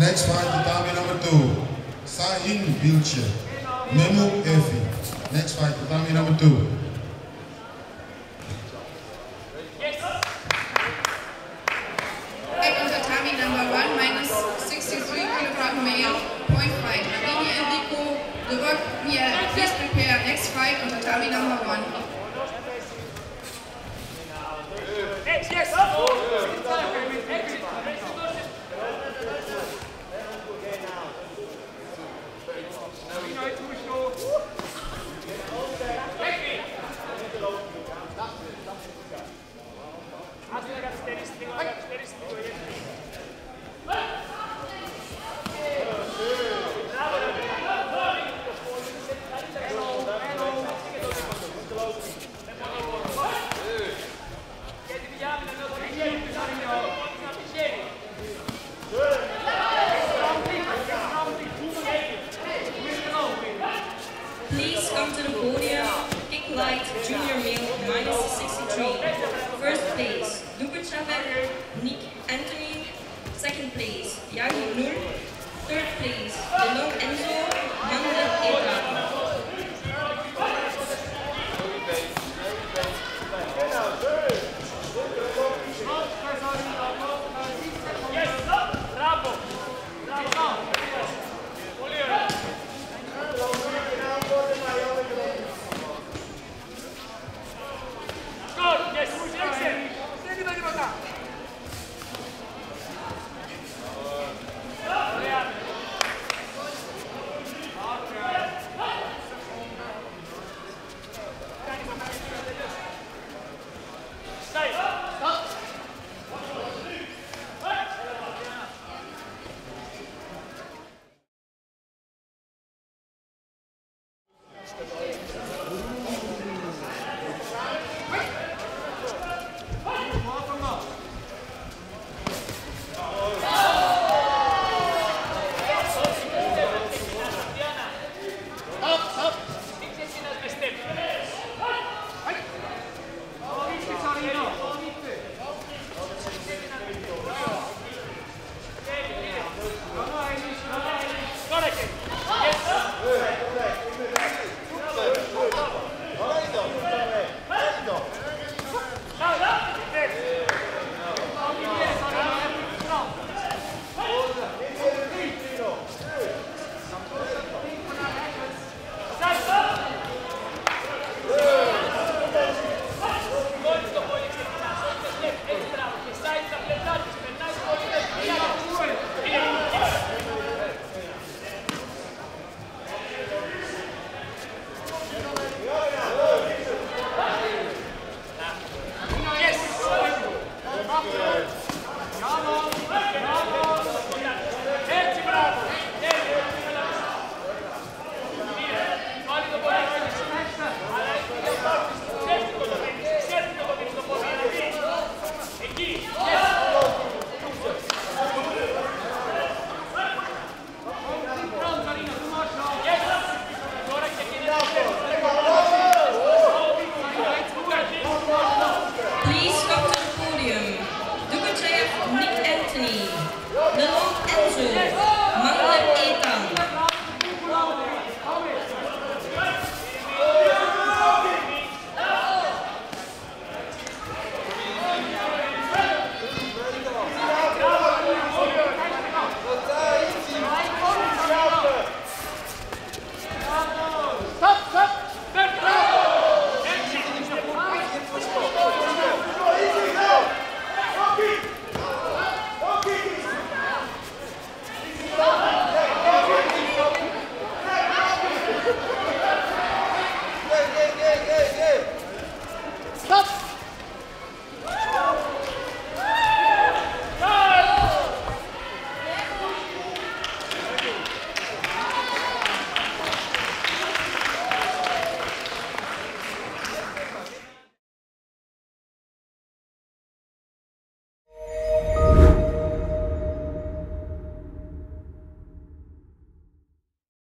Next one, Tatami number 2, Sahin Bilche, Memu Efi. Next fight, Tatami number 2. Second place, Yagi Nur. Third place, Delon Enzo, Yanda Eva.